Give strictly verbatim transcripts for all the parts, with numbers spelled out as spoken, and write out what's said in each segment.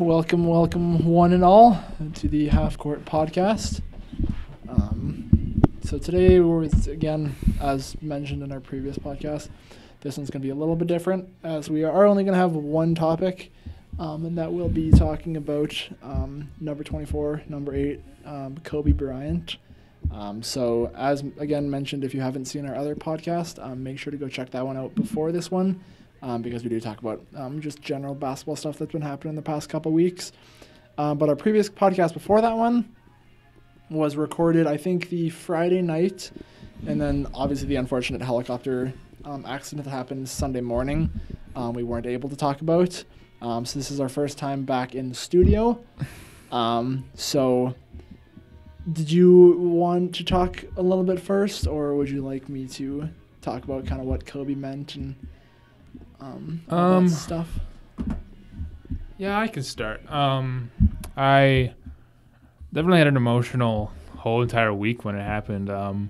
Welcome, welcome one and all to the Half Court Podcast. Um, so today, we're again, as mentioned in our previous podcast, this one's going to be a little bit different as we are only going to have one topic, um, and that we'll be talking about um, number twenty-four, number eight, um, Kobe Bryant. Um, so as again mentioned, if you haven't seen our other podcast, um, make sure to go check that one out before this one. Um, because we do talk about um, just general basketball stuff that's been happening in the past couple weeks. Um, but our previous podcast before that one was recorded, I think, the Friday night. And then, obviously, the unfortunate helicopter um, accident that happened Sunday morning um, we weren't able to talk about. Um, so this is our first time back in the studio. Um, so did you want to talk a little bit first, or would you like me to talk about kind of what Kobe meant and Um, um stuff? Yeah, I can start. Um, I definitely had an emotional whole entire week when it happened. Um,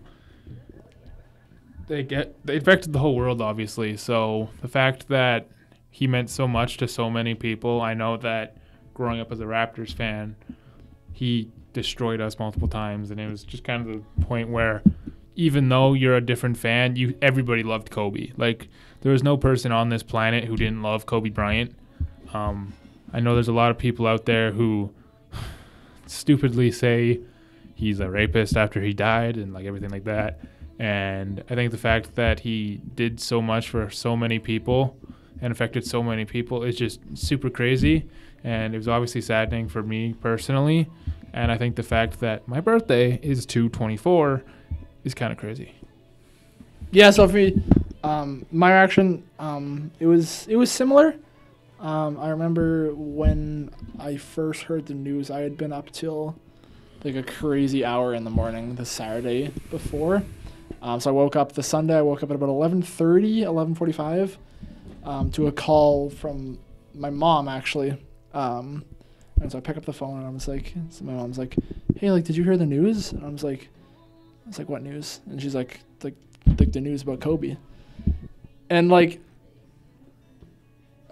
they get they affected the whole world, obviously. So the fact that he meant so much to so many people, I know that growing up as a Raptors fan, he destroyed us multiple times, and it was just kind of the point where, even though you're a different fan, you everybody loved Kobe. Like, there was no person on this planet who didn't love Kobe Bryant. Um, I know there's a lot of people out there who stupidly say he's a rapist after he died and, like, everything like that. And I think the fact that he did so much for so many people and affected so many people is just super crazy. And it was obviously saddening for me personally. And I think the fact that my birthday is two twenty-four is kind of crazy. Yeah, so for me, um, my reaction, um, it was it was similar. Um, I remember when I first heard the news, I had been up till like a crazy hour in the morning the Saturday before. Um, so I woke up the Sunday. I woke up at about eleven thirty, eleven forty-five um, to a call from my mom, actually. Um, and so I pick up the phone, and I was like, so my mom's like, hey, like, did you hear the news? And I was like, I was like, what news? And she's like, like, like the news about Kobe. And like,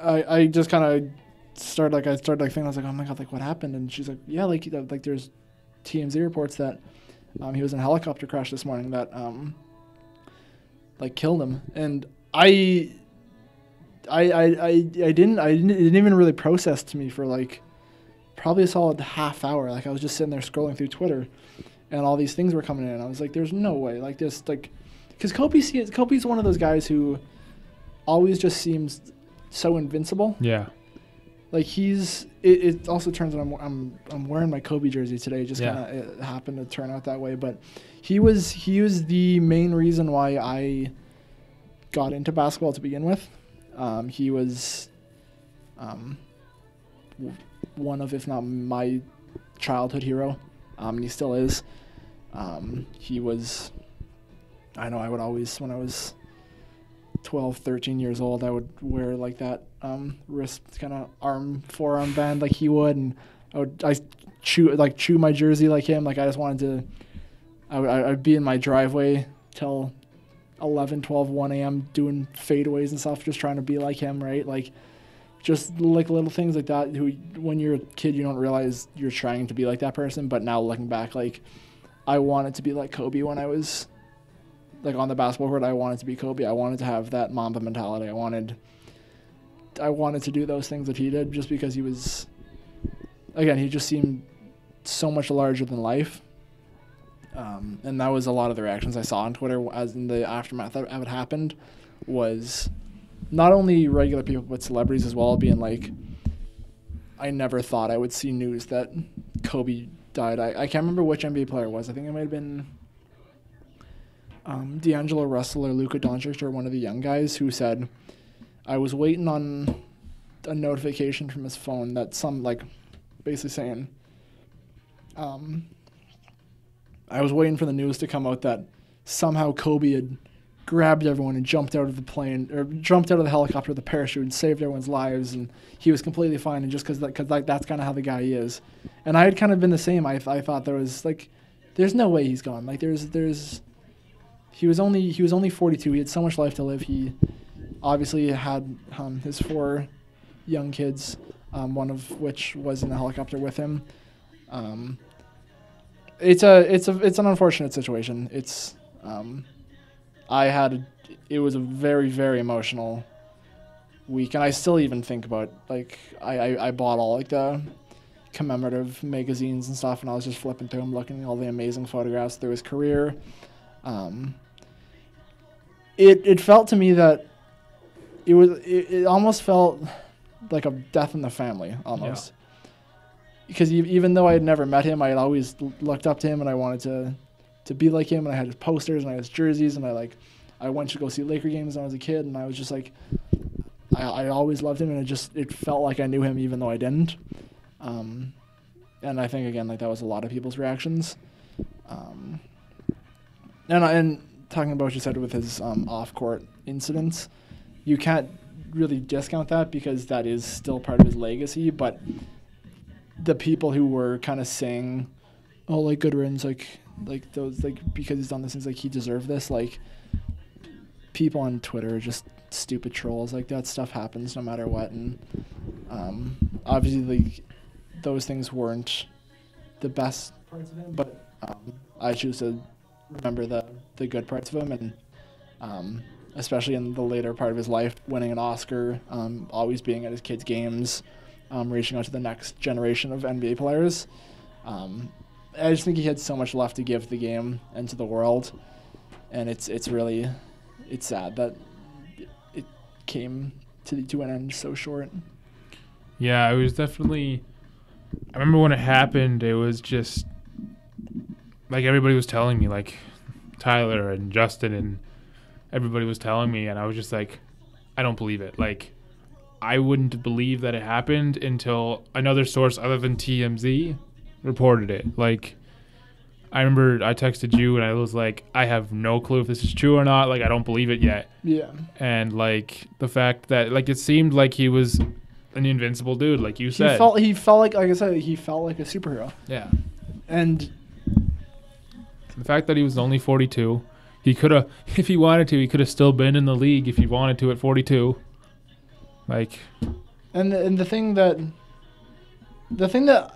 I, I just kind of started like, I started like thinking, I was like, oh my God, like what happened? And she's like, yeah, like, like there's T M Z reports that um, he was in a helicopter crash this morning that um, like killed him. And I, I, I, I, I didn't, I didn't, it didn't even really process to me for like probably a solid half hour. Like I was just sitting there scrolling through Twitter, and all these things were coming in. I was like, there's no way. Like, this, like, because Kobe's, Kobe's one of those guys who always just seems so invincible. Yeah. Like, he's, it, it also turns out I'm, I'm I'm wearing my Kobe jersey today. Just yeah. kind of happened to turn out that way. But he was, he was the main reason why I got into basketball to begin with. Um, he was um, one of, if not my childhood hero. Um, and he still is. Um, he was, I know I would always, when I was twelve, thirteen years old, I would wear like that um, wrist kind of arm, forearm band like he would. And I would I chew, like, chew my jersey like him. Like I just wanted to, I would I'd be in my driveway till eleven, twelve, one a.m. doing fadeaways and stuff, just trying to be like him, right? Like just like little things like that. Who, when you're a kid, you don't realize you're trying to be like that person. But now looking back, like I wanted to be like Kobe when I was like on the basketball court. I wanted to be Kobe. I wanted to have that Mamba mentality. I wanted, I wanted to do those things that he did, just because he was, again, he just seemed so much larger than life. Um, and that was a lot of the reactions I saw on Twitter as in the aftermath of it happened was not only regular people, but celebrities as well, being like, I never thought I would see news that Kobe died. I, I can't remember which N B A player it was. I think it might have been um, D'Angelo Russell or Luka Doncic or one of the young guys who said, I was waiting on a notification from his phone that some, like, basically saying, um, I was waiting for the news to come out that somehow Kobe had grabbed everyone and jumped out of the plane or jumped out of the helicopter with a parachute and saved everyone's lives, and he was completely fine, and just because that, cause like that's kind of how the guy is. And I had kind of been the same. I, I thought there was like, there's no way he's gone. Like there's there's he was only he was only forty-two. He had so much life to live. He obviously had um, his four young kids. um, one of which was in the helicopter with him. Um, it's a it's a it's an unfortunate situation. It's um, I had a, it was a very very emotional week, and I still even think about, like, I, I I bought all like the commemorative magazines and stuff, and I was just flipping through them, looking at all the amazing photographs through his career. Um, it it felt to me that it was it, it almost felt like a death in the family almost. Yeah. Because even though I had never met him, I had always looked up to him, and I wanted to, to be like him. And I had his posters, and I had his jerseys, and I like, I went to go see Laker games when I was a kid, and I was just like, I, I always loved him, and it just it felt like I knew him even though I didn't. Um, and I think again, like, that was a lot of people's reactions. Um, and I, and talking about what you said with his um, off-court incidents, you can't really discount that because that is still part of his legacy, but. The people who were kind of saying, "Oh, like good riddance, like like those, like because he's done this, things like he deserved this." Like, people on Twitter are just stupid trolls. Like, that stuff happens no matter what, and um, obviously, like, those things weren't the best parts of him. But um, I choose to remember the the good parts of him, and um, especially in the later part of his life, winning an Oscar, um, always being at his kids' games. Um, reaching out to the next generation of N B A players. Um, I just think he had so much left to give the game and to the world, and it's it's really it's sad that it came to the, to an end so short. Yeah, it was definitely. I remember when it happened, it was just like everybody was telling me, like Tyler and Justin and everybody was telling me, and I was just like, I don't believe it, like. I wouldn't believe that it happened until another source other than T M Z reported it. Like, I remember I texted you and I was like, I have no clue if this is true or not. Like, I don't believe it yet. Yeah. And, like, the fact that, like, it seemed like he was an invincible dude, like you said. He felt, he felt like, like I said, he felt like a superhero. Yeah. And the fact that he was only forty-two, he could have, if he wanted to, he could have still been in the league if he wanted to at forty-two. Like, and the, and the thing that, the thing that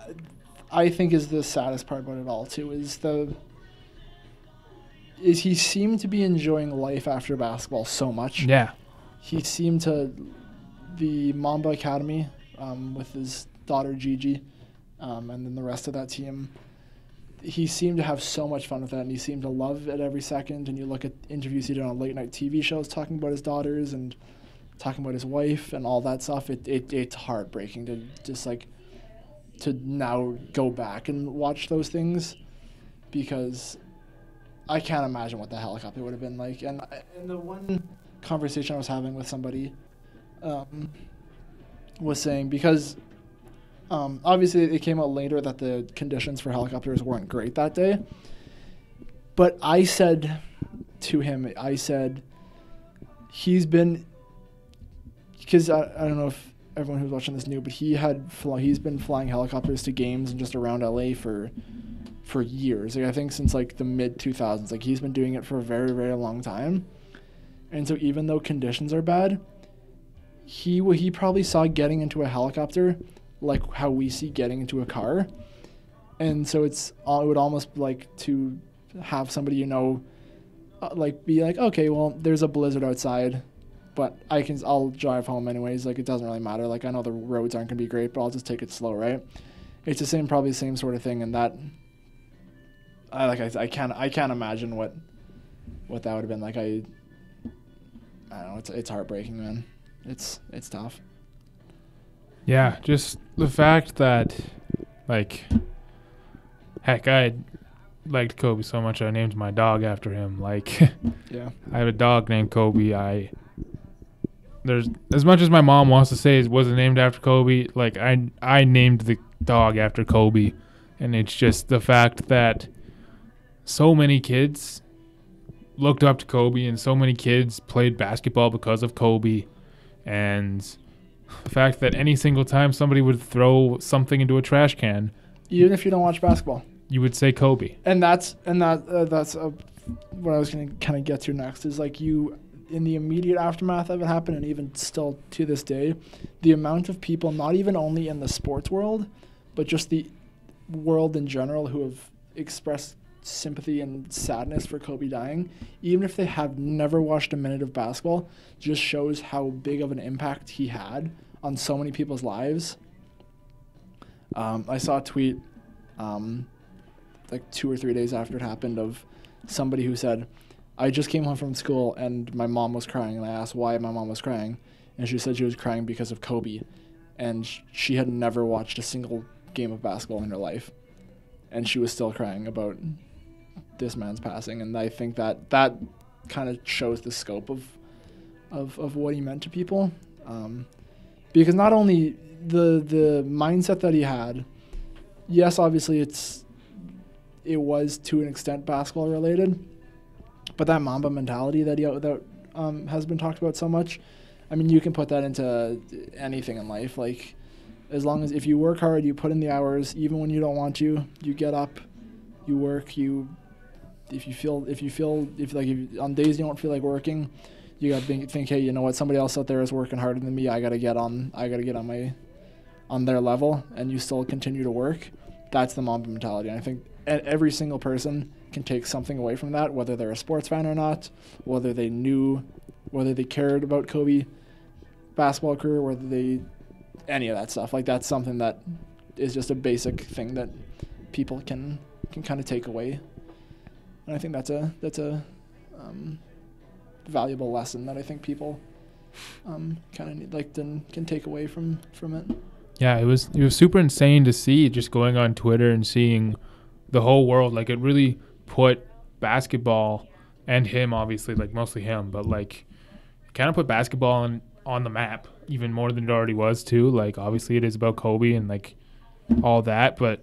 I think is the saddest part about it all too is the, is he seemed to be enjoying life after basketball so much. Yeah, he seemed to, the Mamba Academy, um, with his daughter Gigi, um, and then the rest of that team. He seemed to have so much fun with that, and he seemed to love it every second. And you look at interviews he did on late night T V shows talking about his daughters and. Talking about his wife and all that stuff, it, it it's heartbreaking to just like to now go back and watch those things because I can't imagine what the helicopter would have been like. And, and the one conversation I was having with somebody um, was saying because um, obviously it came out later that the conditions for helicopters weren't great that day, but I said to him, I said, he's been. Because I, I don't know if everyone who's watching this knew, but he had fl- he's been flying helicopters to games and just around L A for for years. Like, I think since like the mid two thousands. Like, he's been doing it for a very very long time. And so even though conditions are bad, he w- he probably saw getting into a helicopter like how we see getting into a car. And so it's it would almost like to have somebody you know uh, like be like, okay, well, there's a blizzard outside. But I can, I'll drive home anyways. Like, it doesn't really matter. Like, I know the roads aren't going to be great, but I'll just take it slow, right? It's the same, probably the same sort of thing. And that, I like, I, I can't, I can't imagine what, what that would have been like. I, I don't know. It's, it's heartbreaking, man. It's, it's tough. Yeah, just the fact that, like, heck, I liked Kobe so much I named my dog after him. Like, yeah, I have a dog named Kobe. I. There's as much as my mom wants to say it wasn't named after Kobe, like I I named the dog after Kobe, and it's just the fact that so many kids looked up to Kobe and so many kids played basketball because of Kobe, and the fact that any single time somebody would throw something into a trash can, even if you don't watch basketball, you would say Kobe. And that's and that uh, that's uh, what I was going to kind of get to next is like you in the immediate aftermath of it happened, and even still to this day, the amount of people, not even only in the sports world, but just the world in general, who have expressed sympathy and sadness for Kobe dying, even if they have never watched a minute of basketball, just shows how big of an impact he had on so many people's lives. Um, I saw a tweet um, like two or three days after it happened of somebody who said, I just came home from school and my mom was crying, and I asked why my mom was crying, and she said she was crying because of Kobe, and sh- she had never watched a single game of basketball in her life, and she was still crying about this man's passing. And I think that that kind of shows the scope of, of of what he meant to people, um, because not only the the mindset that he had, yes, obviously it's it was to an extent basketball related, but that Mamba mentality that he, that um, has been talked about so much, I mean, you can put that into anything in life. Like, as long as if you work hard, you put in the hours, even when you don't want to, you get up, you work, you. If you feel, if you feel, if like if, on days you don't feel like working, you gotta think, think, hey, you know what? Somebody else out there is working harder than me. I gotta get on. I gotta get on my, on their level, and you still continue to work. That's the Mamba mentality, and I think every single person can take something away from that, whether they're a sports fan or not, whether they knew, whether they cared about Kobe, basketball career, whether they, any of that stuff. Like, that's something that is just a basic thing that people can can kind of take away. And I think that's a that's a um, valuable lesson that I think people um, kind of need, like then can take away from, from it. Yeah, it was it was super insane to see, just going on Twitter and seeing the whole world. Like, it really put basketball and him, obviously, like mostly him, but like kind of put basketball on on the map even more than it already was too. Like, obviously it is about Kobe and like all that, but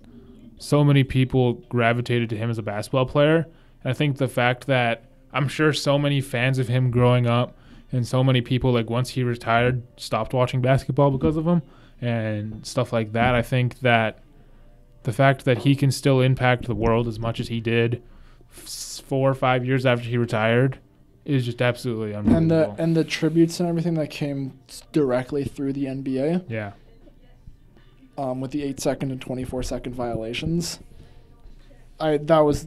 so many people gravitated to him as a basketball player. I think the fact that I'm sure so many fans of him growing up, and so many people, like once he retired, stopped watching basketball because of him and stuff like that. I think that the fact that he can still impact the world as much as he did four or five years after he retired is just absolutely unbelievable. And the, and the tributes and everything that came directly through the N B A. Yeah. Um, with the eight-second and twenty-four-second violations. I That was...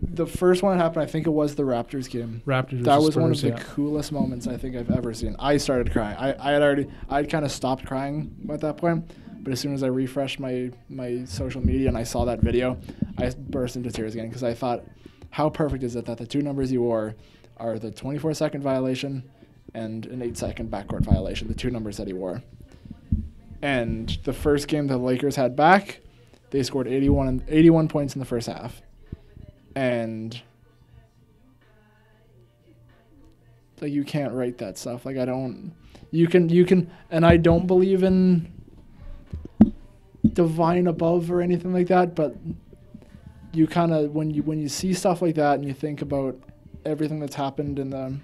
The first one that happened, I think it was the Raptors game. Raptors That was Spurs, one of the yeah. coolest moments I think I've ever seen. I started crying. I, I had already, I had kind of stopped crying at that point, but as soon as I refreshed my, my social media and I saw that video, I burst into tears again, because I thought, how perfect is it that the two numbers you wore are the twenty-four-second violation and an eight-second backcourt violation, the two numbers that he wore. And the first game the Lakers had back, they scored eighty-one points in the first half. And like, you can't write that stuff. Like, I don't, you can, you can, and I don't believe in divine above or anything like that, but you kind of, when you, when you see stuff like that and you think about everything that's happened in the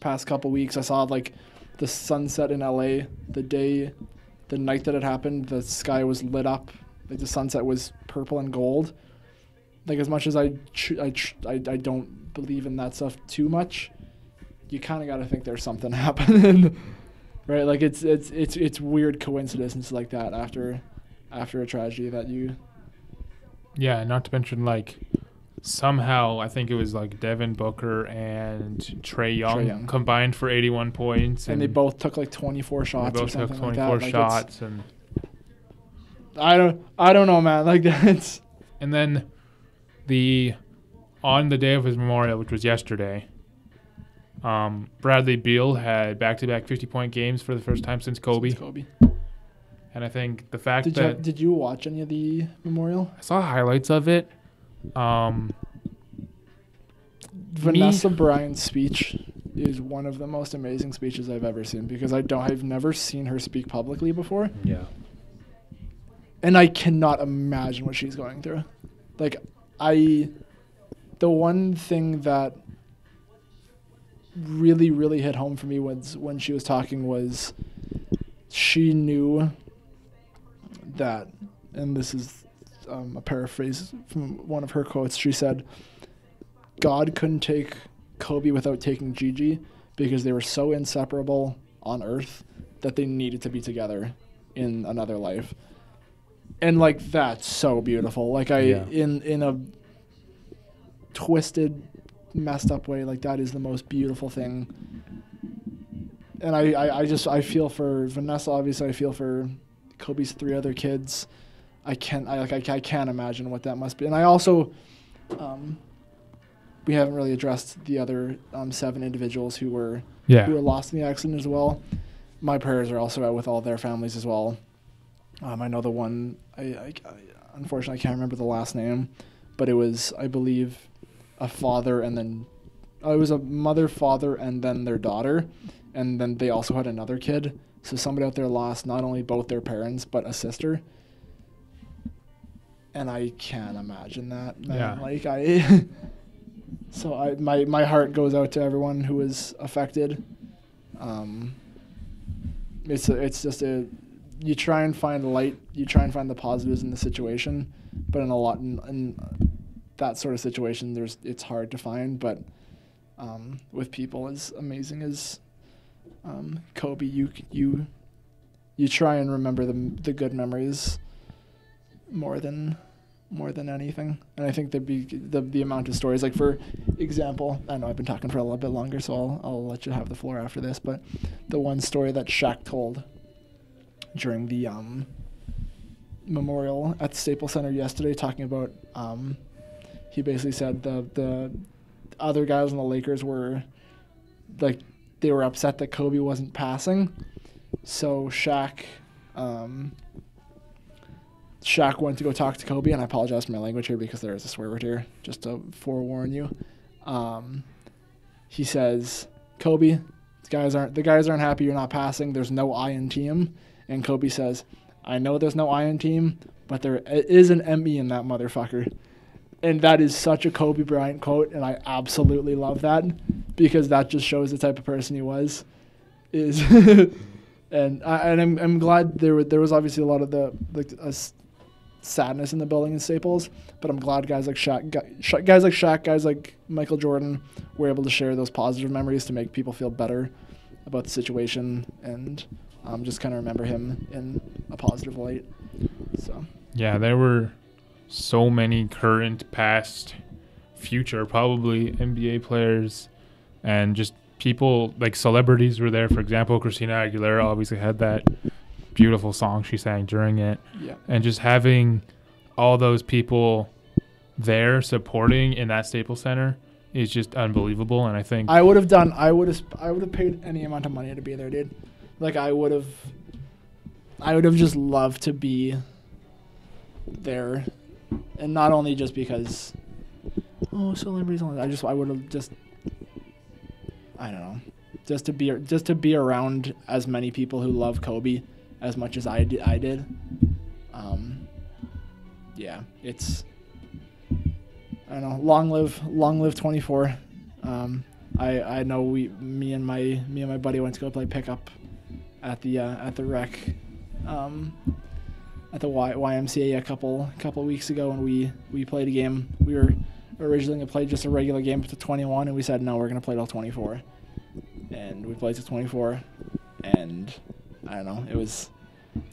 past couple weeks, I saw like the sunset in L A, the day, the night that it happened, the sky was lit up. Like, the sunset was purple and gold. Like, as much as I, tr- I, tr- I, I don't believe in that stuff too much, you kind of got to think there's something happening, right? Like, it's it's it's it's weird coincidences like that after, after a tragedy that you. Yeah, not to mention like, somehow I think it was like Devin Booker and Trey Young, Trey Young. combined for eighty-one points, and, and they both took like twenty-four shots. They both or something took twenty-four like shots, like, and. I don't I don't know, man. Like, that's. And then. The on the day of his memorial, which was yesterday, um, Bradley Beal had back-to-back fifty-point games for the first time since Kobe. Since Kobe. And I think the fact did that you have, did you watch any of the memorial? I saw highlights of it. Um, Vanessa me, Bryant's speech is one of the most amazing speeches I've ever seen, because I don't I've never seen her speak publicly before. Yeah. And I cannot imagine what she's going through. Like. I, the one thing that really, really hit home for me was when she was talking was she knew that, and this is um, a paraphrase from one of her quotes, she said, God couldn't take Kobe without taking Gigi. because they were so inseparable on Earth that they needed to be together in another life. And, like, that's so beautiful. Like, I, yeah. in, in a twisted, messed up way, like, that is the most beautiful thing. And I, I, I just, I feel for Vanessa, obviously. I feel for Kobe's three other kids. I can't, I, like, I, I can't imagine what that must be. And I also, um, we haven't really addressed the other um, seven individuals who were, yeah. who were lost in the accident as well. My prayers are also out with all their families as well. Um, I know the one, I, I, I unfortunately I can't remember the last name, but it was, I believe, a father and then, oh, it was a mother, father, and then their daughter. And then they also had another kid. So somebody out there lost not only both their parents, but a sister. And I can't imagine that, man. Yeah. Like I, so I, my, my heart goes out to everyone who was affected. Um, it's, a, it's just a, you try and find light, you try and find the positives in the situation, but in a lot, in, in that sort of situation, there's, it's hard to find, but, um, with people as amazing as, Um, Kobe, you you you try and remember the the good memories more than more than anything, and I think there'd be the the amount of stories. Like for example, I know I've been talking for a little bit longer, so I'll I'll let you have the floor after this. But the one story that Shaq told during the um, memorial at the Staples Center yesterday, talking about um, he basically said the the other guys on the Lakers were like. They were upset that Kobe wasn't passing. So Shaq, um, Shaq went to go talk to Kobe, and I apologize for my language here because there is a swear word here, just to forewarn you. Um, he says, Kobe, the guys aren't, the guys aren't happy you're not passing. There's no I in team. And Kobe says, I know there's no I in team, but there is an M E in that motherfucker. And that is such a Kobe Bryant quote, and I absolutely love that because that just shows the type of person he was. Is and I, and I'm I'm glad there were, there was obviously a lot of the like uh, sadness in the building in Staples, but I'm glad guys like Shaq, guys, guys like Shaq, guys like Michael Jordan were able to share those positive memories to make people feel better about the situation and um, just kind of remember him in a positive light. So yeah, there were. So many current, past, future, probably N B A players and just people like celebrities were there. For example, Christina Aguilera obviously had that beautiful song she sang during it. Yeah. And just having all those people there supporting in that Staples Center is just unbelievable. And I think I would have done I would have I would have paid any amount of money to be there, dude. Like I would have I would have just loved to be there. And not only just because, oh, celebrities. I just, I would have just, I don't know, just to be, just to be around as many people who love Kobe as much as I did. I did. Um, yeah, it's, I don't know. Long live, long live twenty-four. Um, I, I know we, me and my, me and my buddy went to go play pickup at the, uh, at the rec. Um, at the Y M C A a couple couple weeks ago, and we, we played a game. We were originally going to play just a regular game up to twenty-one, and we said, no, we're going to play till twenty-four. And we played till twenty-four, and I don't know. It was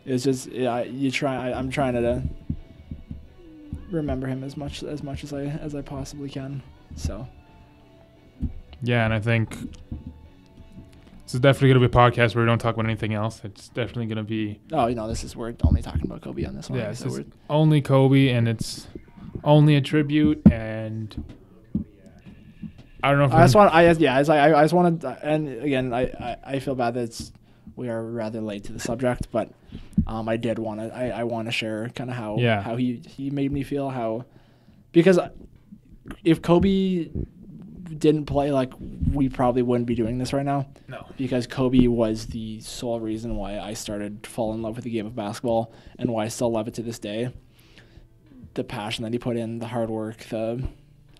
it was just yeah, you try. I, I'm trying to remember him as much as much as I as I possibly can. So yeah, and I think this is definitely going to be a podcast where we don't talk about anything else. It's definitely going to be... Oh, you know, this is... We're only talking about Kobe on this one. Yeah, this is only Kobe, and it's only a tribute, and... I don't know if... I just want... I, yeah, I, I just want to... And, again, I, I, I feel bad that it's, we are rather late to the subject, but um, I did want to... I, I want to share kind of how, yeah. how he, he made me feel, how... Because if Kobe... didn't play, like, we probably wouldn't be doing this right now. No. Because Kobe was the sole reason why I started to fall in love with the game of basketball and why I still love it to this day. The passion that he put in, the hard work, the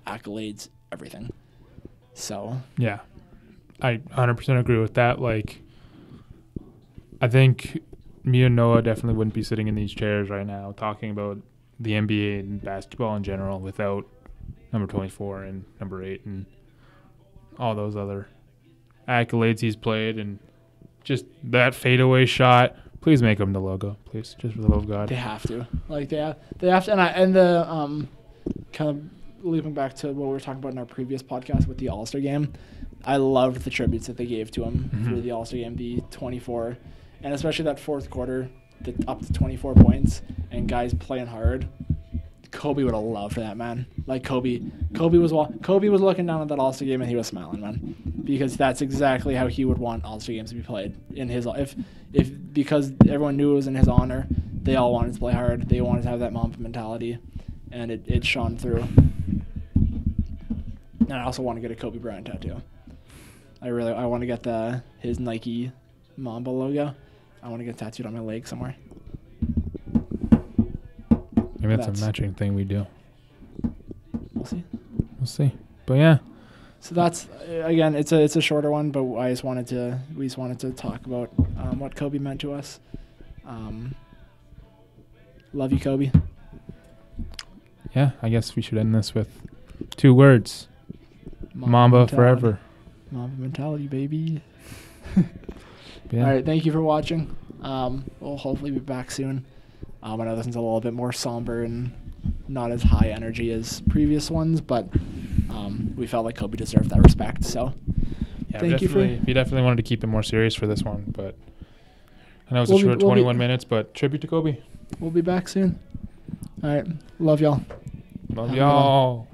accolades, everything. So. Yeah. I one hundred percent agree with that. Like, I think me and Noah definitely wouldn't be sitting in these chairs right now talking about the N B A and basketball in general without number twenty-four and number eight and all those other accolades he's played, and just that fadeaway shot. Please make him the logo, please, just for the love of God. They have to, like they have, they have to. And I and the um, kind of looping back to what we were talking about in our previous podcast with the All Star Game. I loved the tributes that they gave to him mm-hmm. through the All Star Game, the twenty-four, and especially that fourth quarter, the up to twenty-four points, and guys playing hard. Kobe would have loved that, man. Like Kobe, Kobe was Kobe was looking down at that All-Star game and he was smiling, man, because that's exactly how he would want All-Star games to be played in his if if because everyone knew it was in his honor. They all wanted to play hard. They wanted to have that Mamba mentality, and it it shone through. And I also want to get a Kobe Bryant tattoo. I really I want to get the his Nike Mamba logo. I want to get tattooed on my leg somewhere. Maybe that's, that's a matching thing we do. We'll see. We'll see. But yeah. So that's again, it's a it's a shorter one, but I just wanted to we just wanted to talk about um, what Kobe meant to us. Um, love you, Kobe. Yeah, I guess we should end this with two words: Mamba, Mamba mentality. Forever. Mamba mentality, baby. Yeah. All right, thank you for watching. Um, we'll hopefully be back soon. Um, I know this one's a little bit more somber and not as high energy as previous ones, but um, we felt like Kobe deserved that respect. So, yeah, thank you for. We definitely wanted to keep it more serious for this one, but I know it's a short twenty-one minutes, but tribute to Kobe. We'll be back soon. All right, love y'all. Love y'all.